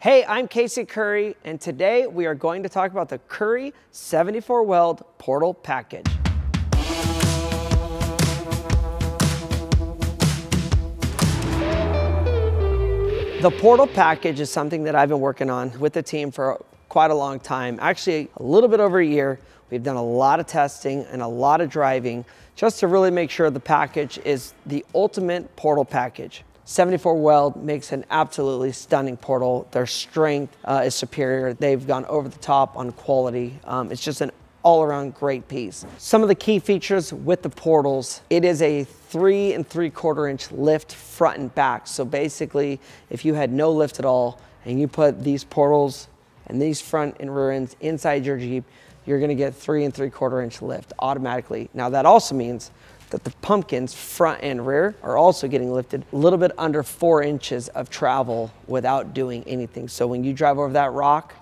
Hey, I'm Casey Currie, and today we are going to talk about the Currie 74 Weld Portal Package. The Portal Package is something that I've been working on with the team for quite a long time, actually a little bit over a year. We've done a lot of testing and a lot of driving just to really make sure the package is the ultimate portal package. 74 Weld makes an absolutely stunning portal. Their strength is superior. They've gone over the top on quality. It's just an all-around great piece. Some of the key features with the portals: it is a 3 3/4 inch lift front and back. So basically, if you had no lift at all and you put these portals and these front and rear ends inside your Jeep, you're gonna get 3 3/4 inch lift automatically. Now that also means that the pumpkins front and rear are also getting lifted a little bit under 4 inches of travel without doing anything. So when you drive over that rock,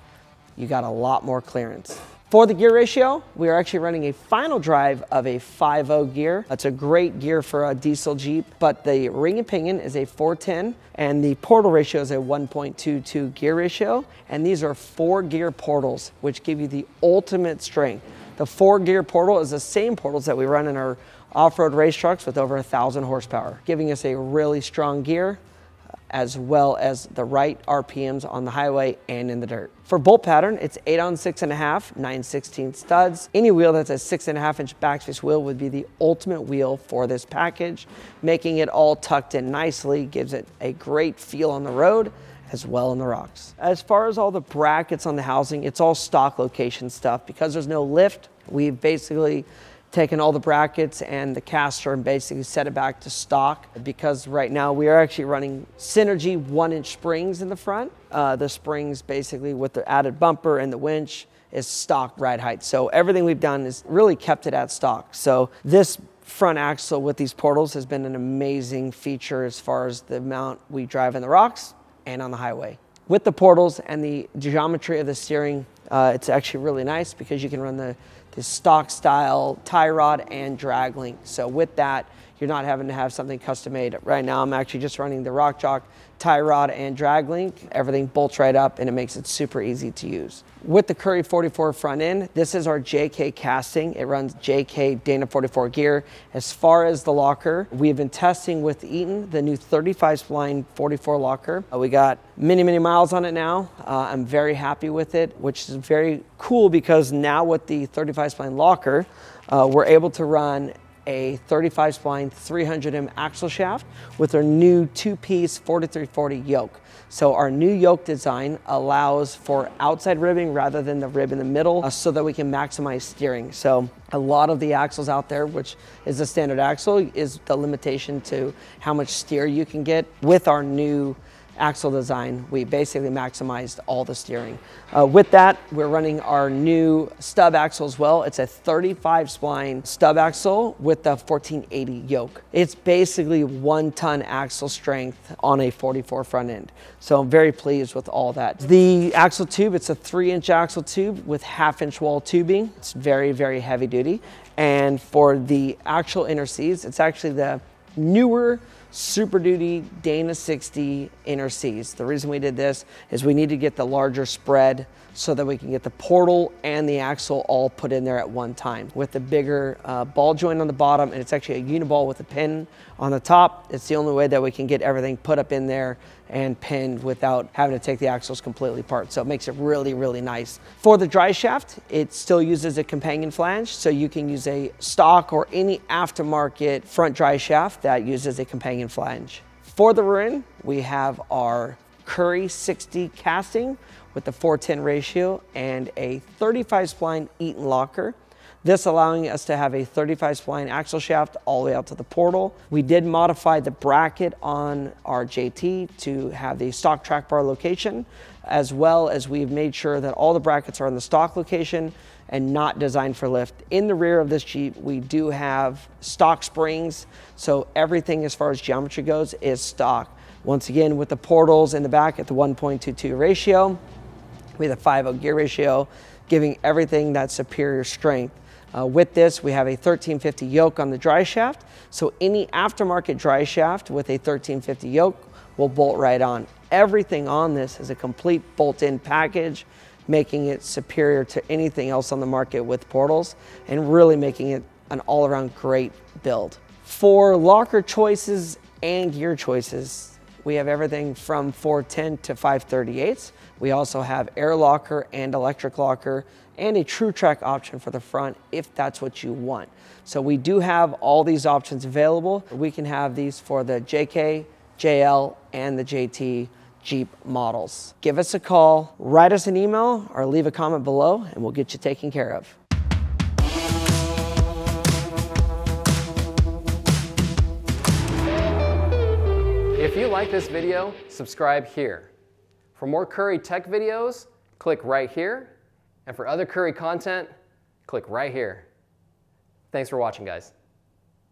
you got a lot more clearance. For the gear ratio, we are actually running a final drive of a 5.0 gear. That's a great gear for a diesel Jeep, but the ring and pinion is a 4.10 and the portal ratio is a 1.22 gear ratio. And these are 4-gear portals, which give you the ultimate strength. The 4-gear portal is the same portals that we run in our off-road race trucks with over 1,000 horsepower, giving us a really strong gear, as well as the right RPMs on the highway and in the dirt. For bolt pattern, it's 8 on 6.5, 9/16 studs. Any wheel that's a 6.5 inch backspace wheel would be the ultimate wheel for this package, making it all tucked in nicely, gives it a great feel on the road as well on the rocks. As far as all the brackets on the housing, it's all stock location stuff. Because there's no lift, we've basically taken all the brackets and the caster and basically set it back to stock, because right now we are actually running Synergy 1-inch springs in the front. The springs basically with the added bumper and the winch is stock ride height. So everything we've done is really kept it at stock. So this front axle with these portals has been an amazing feature as far as the amount we drive in the rocks and on the highway. With the portals and the geometry of the steering, it's actually really nice because you can run the stock style tie rod and drag link. So with that, you're not having to have something custom made. Right now, I'm actually just running the Rock Jock tie rod and drag link. Everything bolts right up and it makes it super easy to use. With the Currie 44 front end, this is our JK casting. It runs JK Dana 44 gear. As far as the locker, we've been testing with Eaton, the new 35 spline 44 locker. We got many, many miles on it now. I'm very happy with it, which is very cool because now with the 35 spline locker, we're able to run a 35 spline 300M axle shaft with our new 2-piece 4340 yoke. So our new yoke design allows for outside ribbing rather than the rib in the middle, so that we can maximize steering. So a lot of the axles out there, which is the standard axle, is the limitation to how much steer you can get. With our new axle design, we basically maximized all the steering. With that, we're running our new stub axle as well. It's a 35 spline stub axle with the 1480 yoke. It's basically 1-ton axle strength on a 44 front end. So I'm very pleased with all that. The axle tube, it's a 3-inch axle tube with 1/2-inch wall tubing. It's very, very heavy duty. And for the actual inner seas, it's actually the newer Super Duty Dana 60 inner seas. The reason we did this is we need to get the larger spread so that we can get the portal and the axle all put in there at one time. With the bigger ball joint on the bottom, and it's actually a uniball with a pin on the top, it's the only way that we can get everything put up in there and pinned without having to take the axles completely apart. So it makes it really, really nice. For the dry shaft, it still uses a companion flange, so you can use a stock or any aftermarket front dry shaft that uses a companion flange. For the rear end, we have our Currie 60 casting with the 4-10 ratio and a 35 spline Eaton locker. This allowing us to have a 35 spline axle shaft all the way out to the portal. We did modify the bracket on our JT to have the stock track bar location, as well as we've made sure that all the brackets are in the stock location and not designed for lift. In the rear of this Jeep, we do have stock springs, so everything as far as geometry goes is stock. Once again, with the portals in the back at the 1.22 ratio, with a 5.0 gear ratio, giving everything that superior strength. With this, we have a 1350 yoke on the dry shaft. So any aftermarket dry shaft with a 1350 yoke will bolt right on. Everything on this is a complete bolt-in package, making it superior to anything else on the market with portals and really making it an all-around great build. For locker choices and gear choices, we have everything from 410 to 538s. We also have air locker and electric locker and a true track option for the front if that's what you want. So we do have all these options available. We can have these for the JK, JL, and the JT Jeep models. Give us a call, write us an email, or leave a comment below, and we'll get you taken care of. If you like this video, subscribe here. For more Currie tech videos, click right here. And for other Currie content, click right here. Thanks for watching, guys.